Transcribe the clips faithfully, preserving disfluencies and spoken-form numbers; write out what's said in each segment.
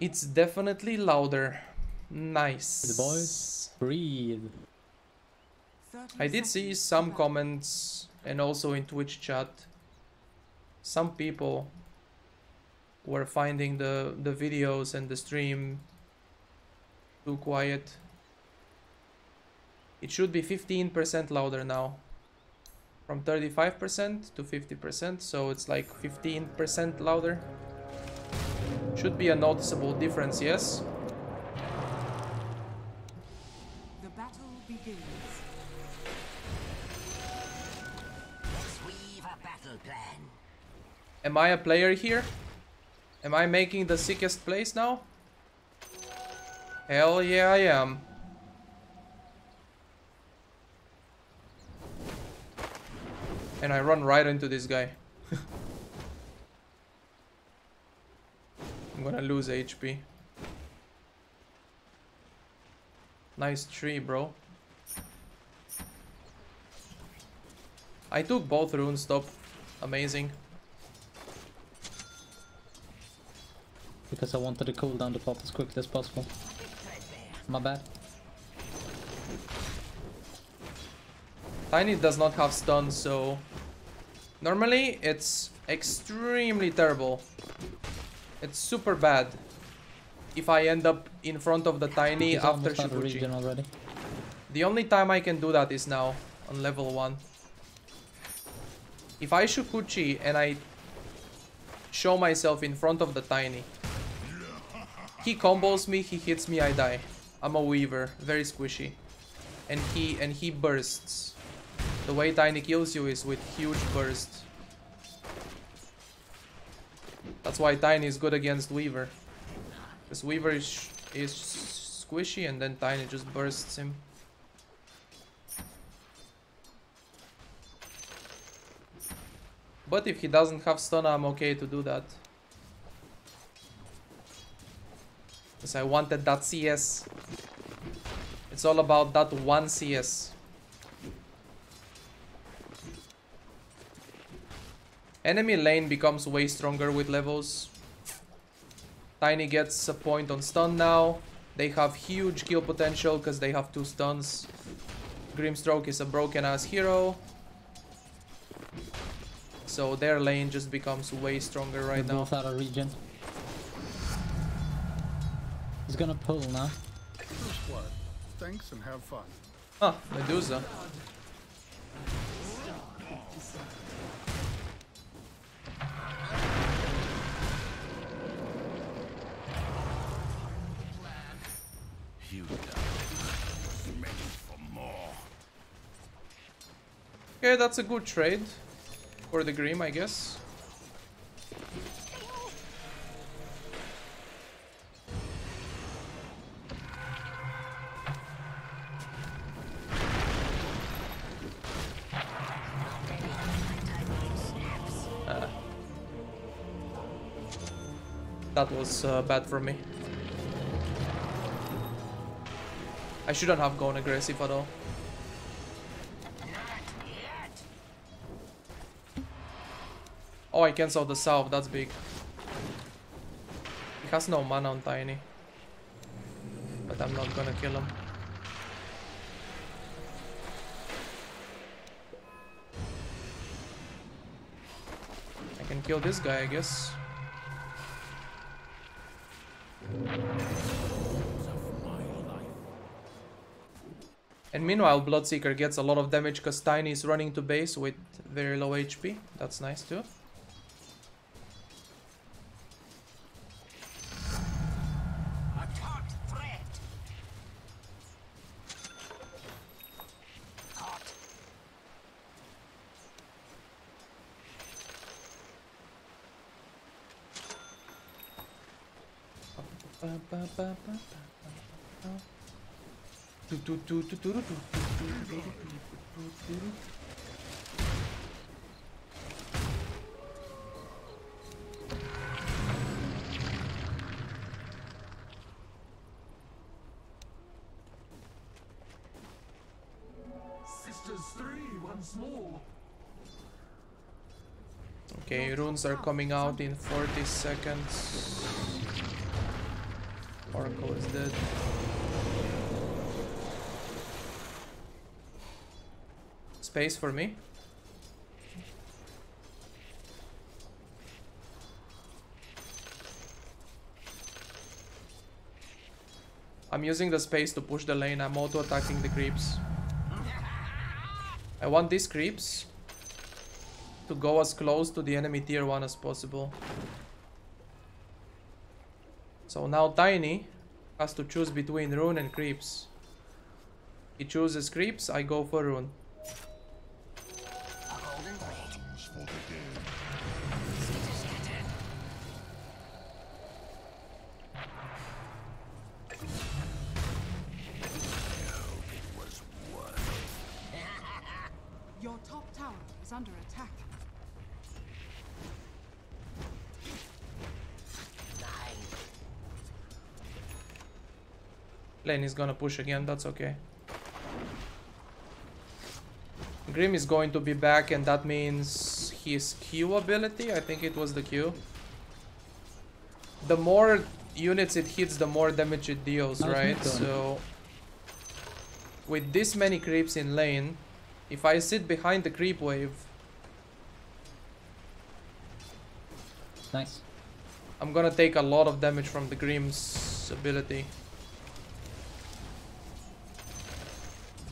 It's definitely louder. Nice. The boys, breathe. I did see some comments and also in Twitch chat. Some people were finding the, the videos and the stream too quiet. It should be fifteen percent louder now. From thirty-five percent to fifty percent, so it's like fifteen percent louder. Should be a noticeable difference, yes. The battle begins. Let's weave a battle plan. Am I a player here? Am I making the sickest plays now? Hell yeah, I am. And I run right into this guy. I'm gonna lose H P. Nice tree, bro. I took both rune stop. Amazing. Because I wanted to cool down the pop as quickly as possible. My bad. Tiny does not have stun, so... Normally, it's extremely terrible. It's super bad if I end up in front of the Tiny. He's after Shukuchi already. The only time I can do that is now, on level one. If I Shukuchi and I show myself in front of the Tiny, he combos me, he hits me, I die. I'm a Weaver, very squishy. And he, and he bursts. The way Tiny kills you is with huge bursts. That's why Tiny is good against Weaver. Because Weaver is, is squishy and then Tiny just bursts him. But if he doesn't have stun, I'm okay to do that. Because I wanted that C S. It's all about that one C S. Enemy lane becomes way stronger with levels. Tiny gets a point on stun now. They have huge kill potential because they have two stuns. Grimstroke is a broken ass hero. So their lane just becomes way stronger right now. Both out of regen. He's gonna pull now. Thanks and have fun. Ah, Medusa. Okay, that's a good trade for the Grim, I guess. Ah. That was uh, bad for me. I shouldn't have gone aggressive at all. Oh, I cancelled the salve, that's big. He has no mana on Tiny. But I'm not gonna kill him. I can kill this guy, I guess. And meanwhile, Bloodseeker gets a lot of damage because Tiny is running to base with very low H P. That's nice too. Okay, runes are coming out in forty seconds. Oracle is dead. Space for me. I'm using the space to push the lane. I'm auto attacking the creeps. I want these creeps to go as close to the enemy tier one as possible. So now Tiny has to choose between Rune and creeps. He chooses creeps, I go for Rune. Lane is gonna push again, that's okay. Grim is going to be back, and that means his Q ability, I think it was the Q. The more units it hits, the more damage it deals, right? So with this many creeps in lane, if I sit behind the creep wave, nice. I'm gonna take a lot of damage from the Grim's ability.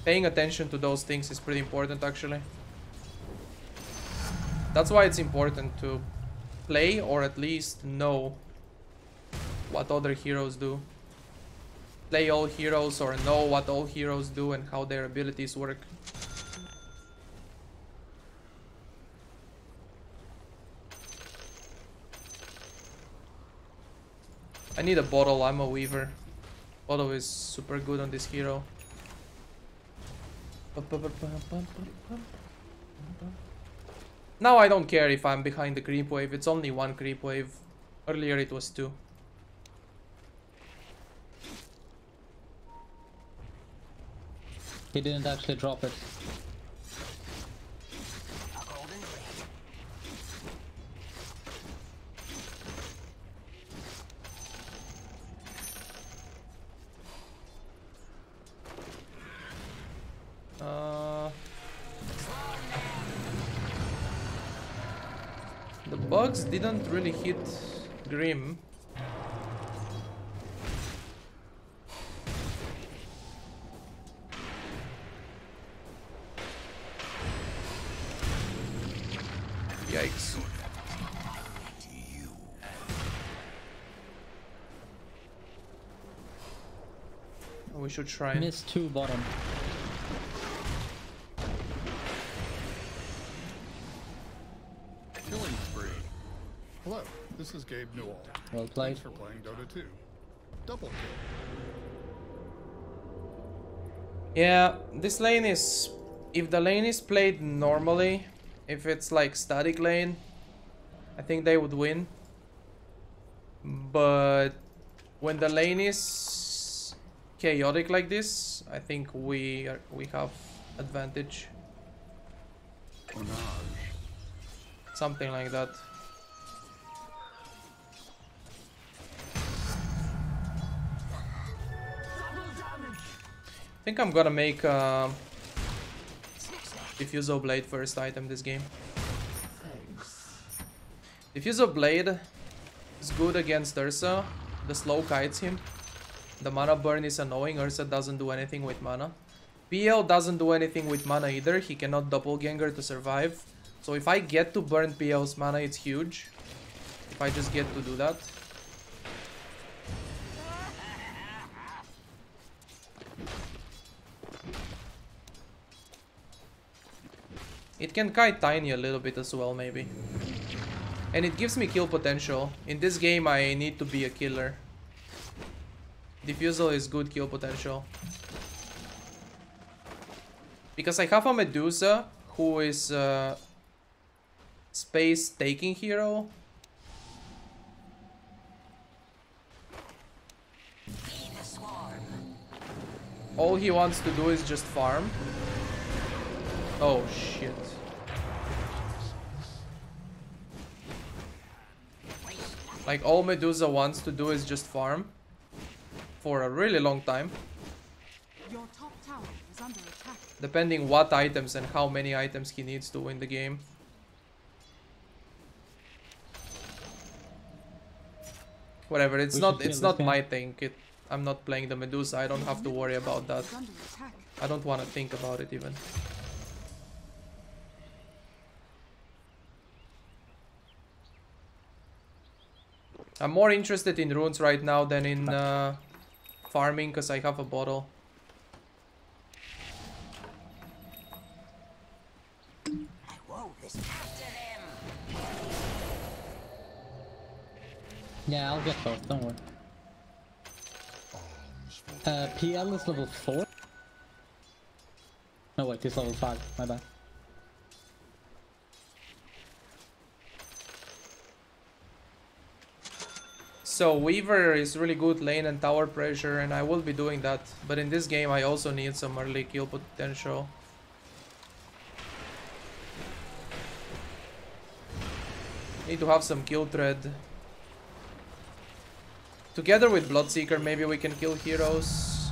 Paying attention to those things is pretty important, actually. That's why it's important to play, or at least know what other heroes do. Play all heroes or know what all heroes do and how their abilities work. I need a bottle, I'm a Weaver. Bottle is super good on this hero. Now I don't care if I'm behind the creep wave, it's only one creep wave. Earlier it was two. He didn't actually drop it. Uh, the bugs didn't really hit Grim. Yikes. We should try. Miss two bottom. This is Gabe Newell. Well played. Thanks for playing Dota two. Double kill. Yeah, this lane is... If the lane is played normally, if it's like static lane, I think they would win. But when the lane is chaotic like this, I think we are, we have advantage. Something like that. I think I'm gonna make uh, Diffusal Blade first item this game. Diffusal Blade is good against Ursa. The slow kites him. The mana burn is annoying. Ursa doesn't do anything with mana. P L doesn't do anything with mana either. He cannot doppelganger to survive. So if I get to burn P L's mana, it's huge. If I just get to do that. It can kite Tiny a little bit as well, maybe. And it gives me kill potential. In this game, I need to be a killer. Diffusal is good kill potential. Because I have a Medusa, who is a space-taking hero. All he wants to do is just farm. Oh, shit. Like, all Medusa wants to do is just farm. for a really long time. Your top tower is under attack. Depending what items and how many items he needs to win the game. Whatever, it's not it's not my thing. It, I'm not playing the Medusa, I don't have to worry about that. I don't want to think about it even. I'm more interested in runes right now than in uh, farming, because I have a bottle. Yeah, I'll get both, don't worry. Uh, P L is level four? No wait, he's level five, my bad. So Weaver is really good lane and tower pressure, and I will be doing that. But in this game I also need some early kill potential. Need to have some kill thread. Together with Bloodseeker, maybe we can kill heroes.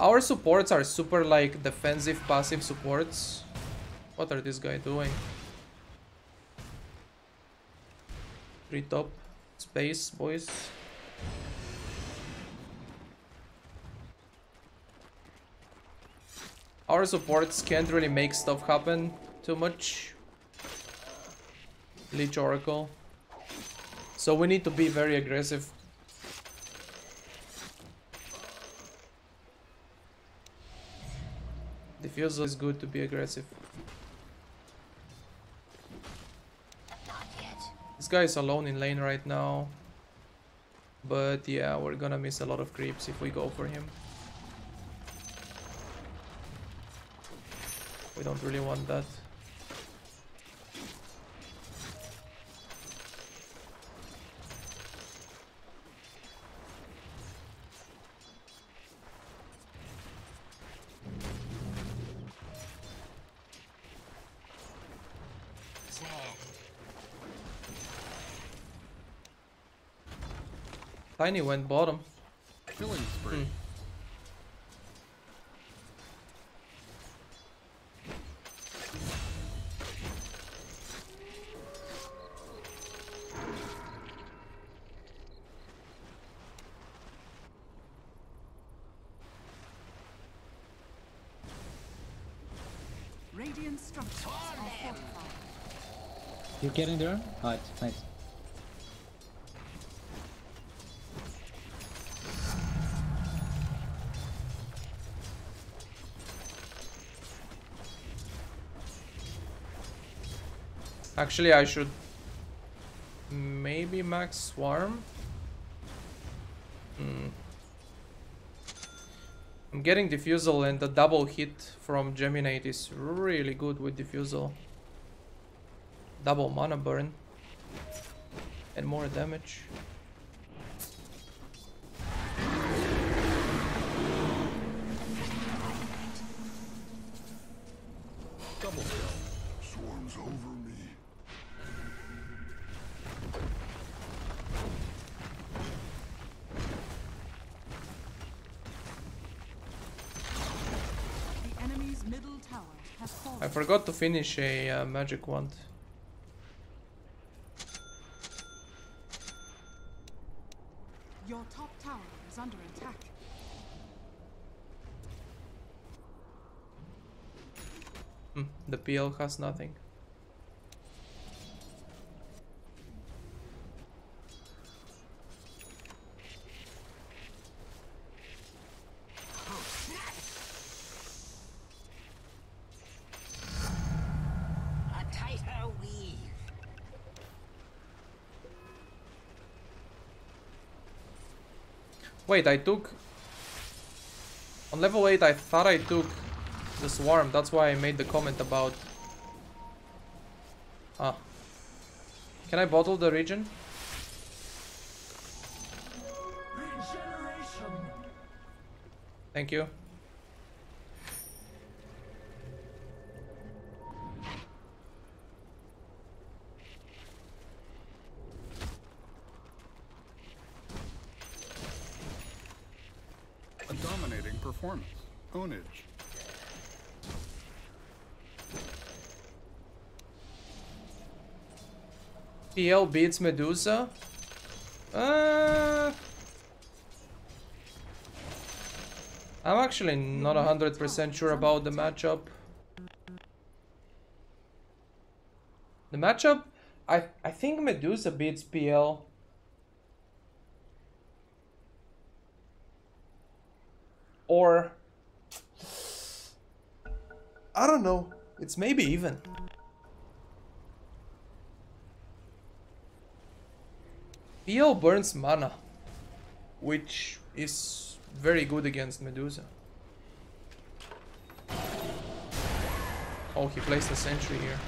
Our supports are super like defensive passive supports. What are this guy doing? Three top space, boys. Our supports can't really make stuff happen too much. Lich, Oracle. So we need to be very aggressive. Diffusal is good to be aggressive. This guy is alone in lane right now. But yeah, we're gonna miss a lot of creeps if we go for him. We don't really want that. Tiny went bottom. Killing spree. Mm. Radiant structures are fortified. You're getting there? Alright, nice. Actually, I should maybe max swarm. Mm. I'm getting Diffusal, and the double hit from Geminate is really good with Diffusal. Double mana burn and more damage. Double swarms over me. I forgot to finish a uh, magic wand. Your top tower is under attack. Mm, the P L has nothing. Wait, I took... On level eight, I thought I took the swarm. That's why I made the comment about... Ah. Can I bottle the region? Regeneration. Thank you. performance. Ownage. P L beats Medusa. Uh, I'm actually not one hundred percent sure about the matchup. The matchup, I, I think Medusa beats P L. Or, I don't know, it's maybe even. P L burns mana, which is very good against Medusa. Oh, he placed a sentry here.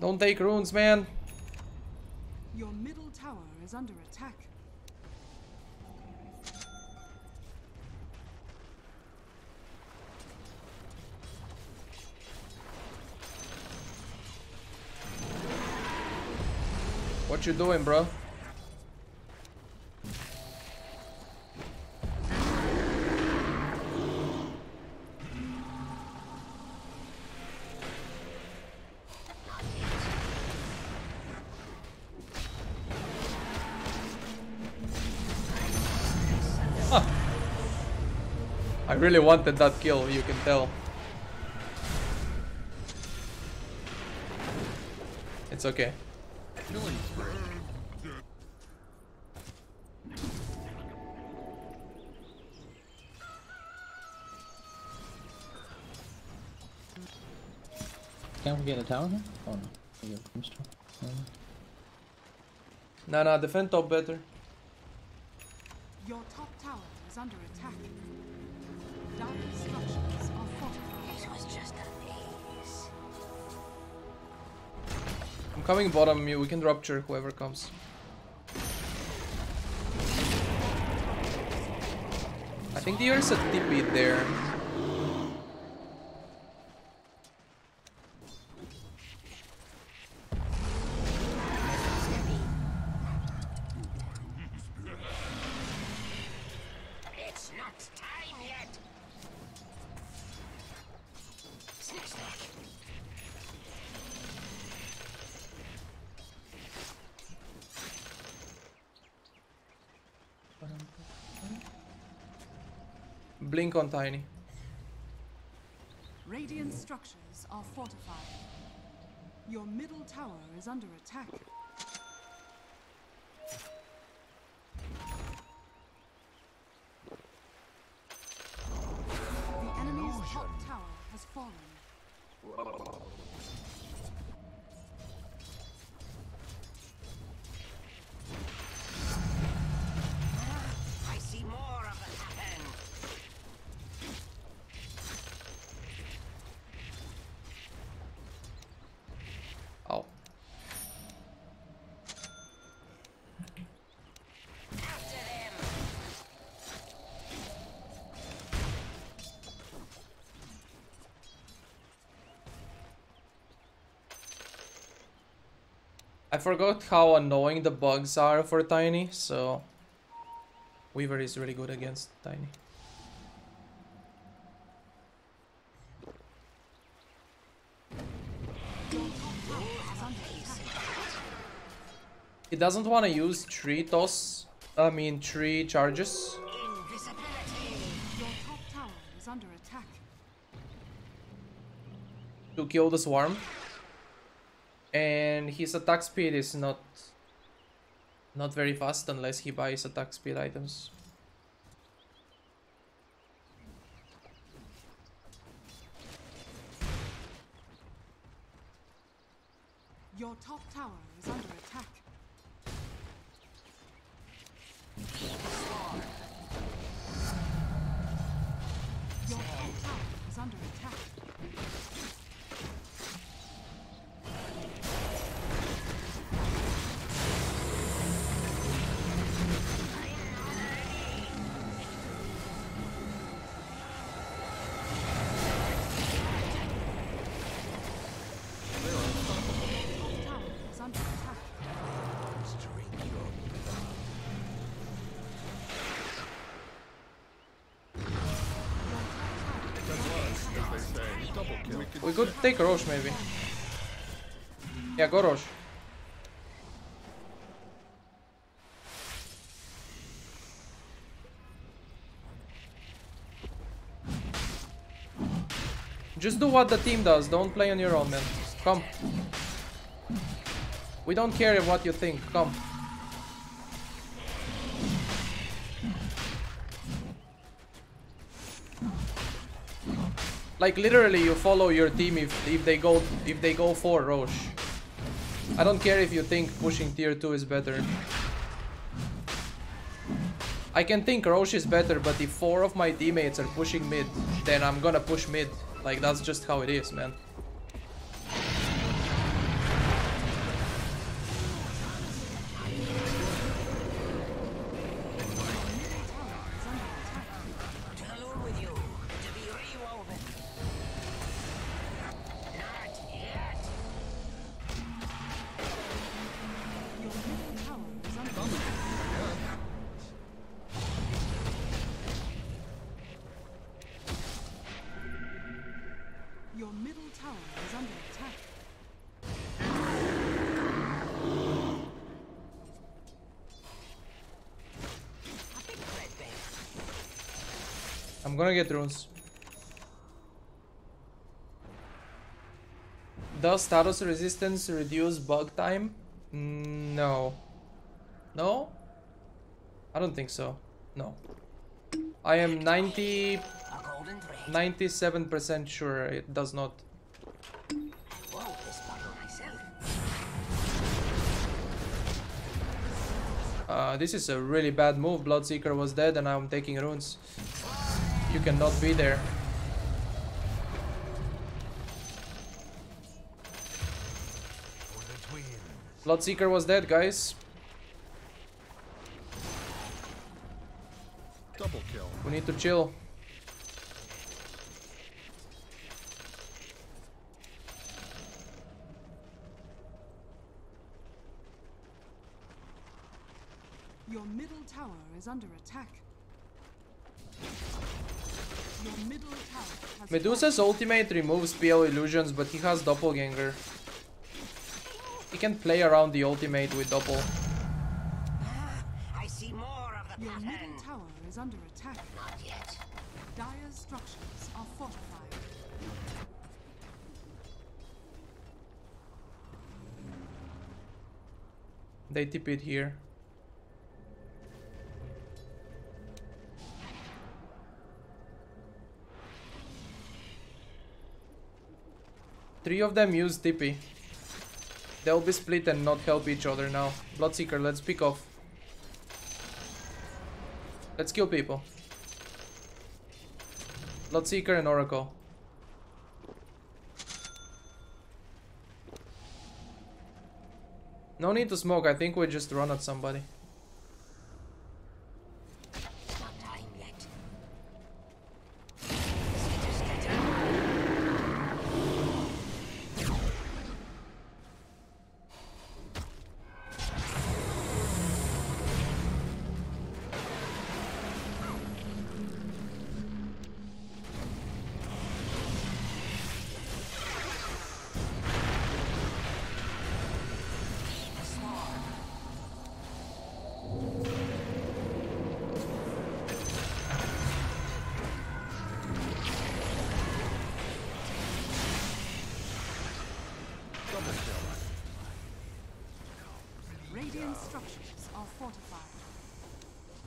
Don't take runes, man. Your middle tower is under attack. What you doing, bro? I really wanted that kill, you can tell. It's okay. Can we get a tower here? Oh no. We get Grimstroke. No, no, defend top better. Your top tower is under attack. Dark structures are fortified. It was just a phase. I'm coming bottom, we can rupture whoever comes. I think the Ursa T P'd there. Blink on Tiny. Radiant structures are fortified. Your middle tower is under attack. The enemy's top tower has fallen. I forgot how annoying the bugs are for Tiny, so Weaver is really good against Tiny. He doesn't want to use three toss, I mean three charges. Your top tower is under attack. To kill the swarm. And his attack speed is not not very fast unless he buys attack speed items. Your top tower is under attack. Your top tower is under attack. We could take Rosh maybe. Yeah, go Rosh. Just do what the team does, don't play on your own, man. Come. We don't care what you think, come. Like literally you follow your team if if they go if they go for Rosh. I don't care if you think pushing tier two is better. I can think Rosh is better, but if four of my teammates are pushing mid, then I'm gonna push mid. Like that's just how it is, man. I'm gonna get runes. Does status resistance reduce bug time? No. No? I don't think so. No. I am ninety, ninety-seven percent sure it does not. Uh, this is a really bad move. Bloodseeker was dead and I'm taking runes. You cannot be there. Bloodseeker was dead, guys. Double kill. We need to chill. Your middle tower is under attack. Medusa's ultimate removes P L illusions, but he has doppelganger. He can play around the ultimate with doppel. I see more of the pattern. Your middle tower is under attack. Not yet. Dire structures are fortified. They tip it here. Three of them use T P. They'll be split and not help each other now. Bloodseeker, let's pick off. Let's kill people. Bloodseeker and Oracle. No need to smoke, I think we just run at somebody.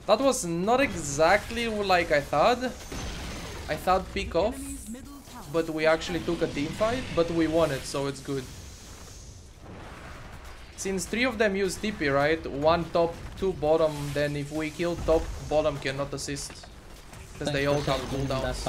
That was not exactly like I thought. I thought pick off, but we actually took a team fight, but we won it, so it's good. Since three of them use T P, right? One top, two bottom, then if we kill top, bottom cannot assist. Because they all have cooldowns.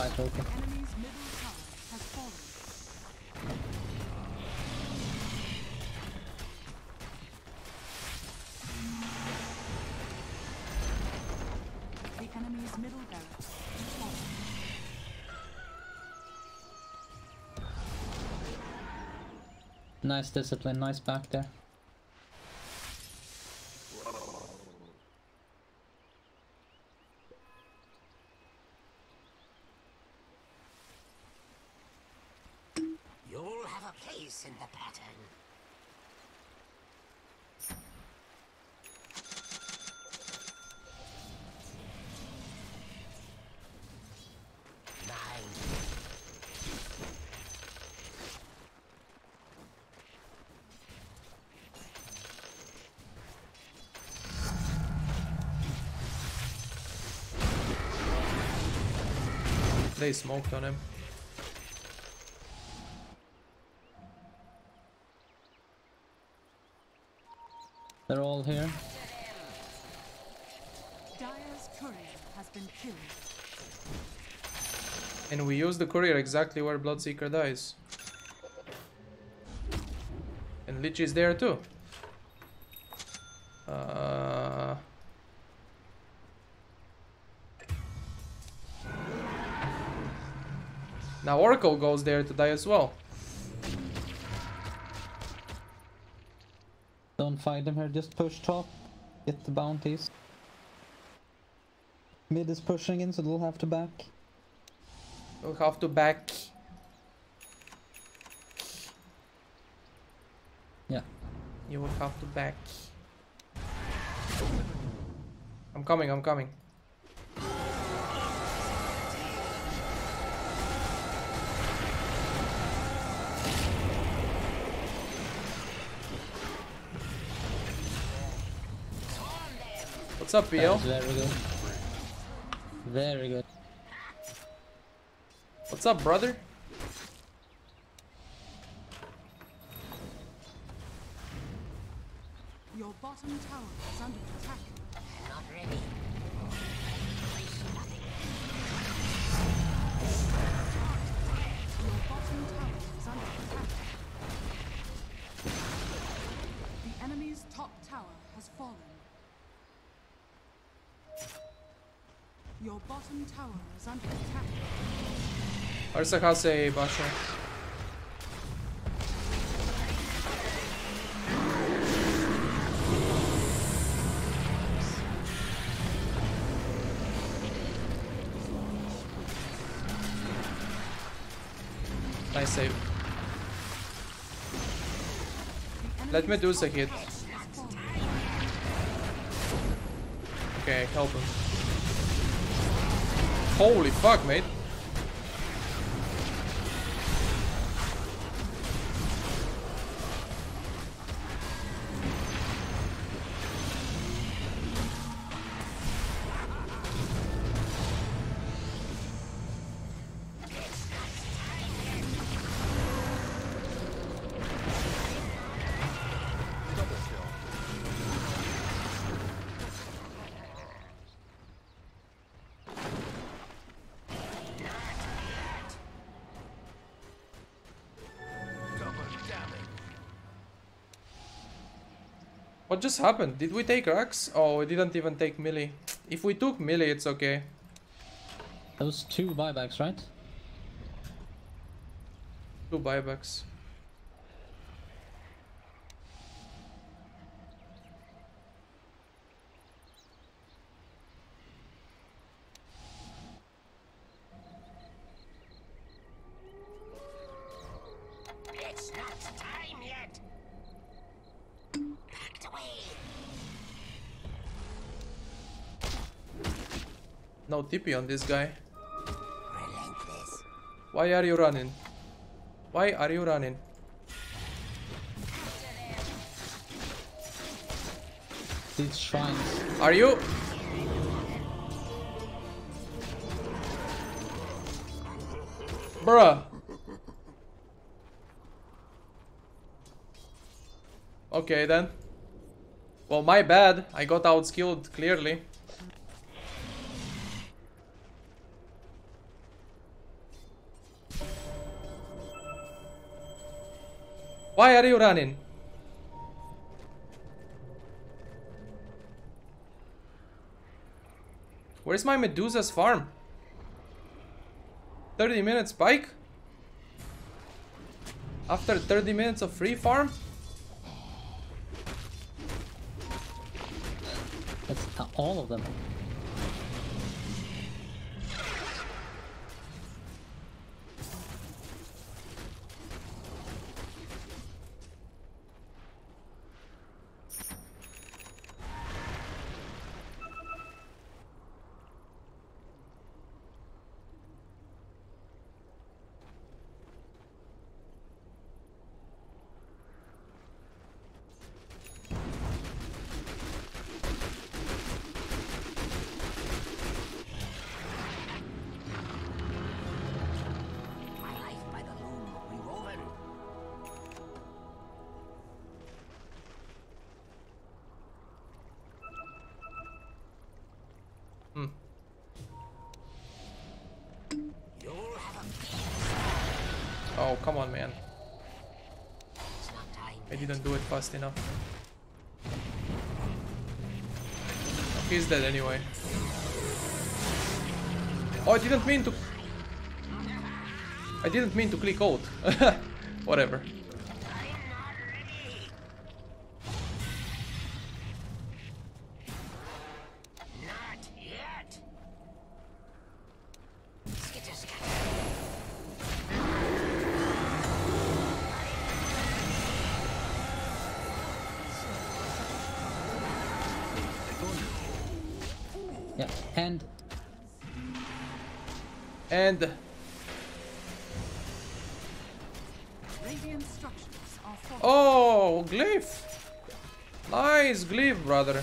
Nice discipline, nice back there. your place in the pattern. They smoked on him. They're all here. Dire's courier has been killed. And we use the courier exactly where Bloodseeker dies. And Lich is there too. Uh... Now Oracle goes there to die as well. Don't fight them here, just push top. Get the bounties. Mid is pushing in, so they'll have to back. They'll have to back. Yeah. You will have to back. I'm coming, I'm coming. What's up, P L? Very good. Very good. What's up, brother? Your bottom tower is under attack. Not ready. Your bottom tower is under attack. The enemy's top tower has fallen. Your bottom tower is under attack. Ursa has a Basher. Nice save. Let Medusa hit. Okay, help him. Holy fuck, mate. What just happened? Did we take Rax? Oh, we didn't even take melee. If we took melee, it's okay. Those two buybacks, right? Two buybacks. No T P on this guy. Relentless. Why are you running? Why are you running? These shrines. Are you? Bruh. Okay then. Well, my bad. I got outskilled clearly. Why are you running? Where's my Medusa's farm? thirty minutes spike? After thirty minutes of free farm? That's all of them. Oh, come on, man. I didn't do it fast enough. He's dead anyway. Oh, I didn't mean to... I didn't mean to click out. Whatever. Oh, Glyph! Nice Glyph, brother.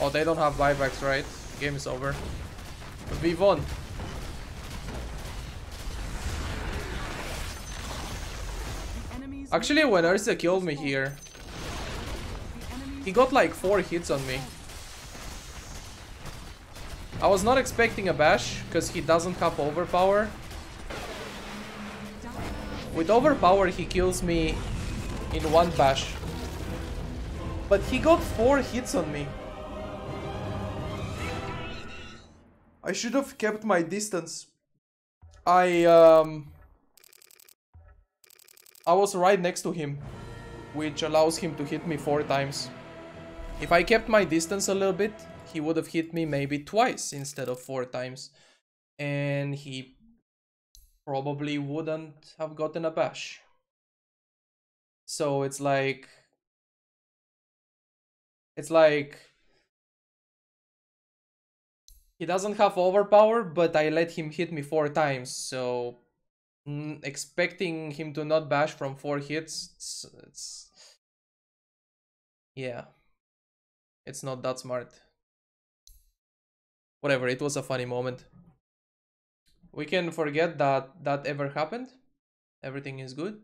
Oh, they don't have buybacks, right? Game is over. We won. Actually, when Ursa killed me here, he got like four hits on me. I was not expecting a bash, because he doesn't have overpower. With overpower he kills me in one bash. But he got four hits on me. I should have kept my distance. I um I was right next to him, which allows him to hit me four times. If I kept my distance a little bit, he would have hit me maybe twice instead of four times, and he probably wouldn't have gotten a bash. So it's like, it's like he doesn't have overpower, but I let him hit me four times, so mm, expecting him to not bash from four hits, it's, it's yeah, it's not that smart. Whatever, it was a funny moment. We can forget that that ever happened. Everything is good.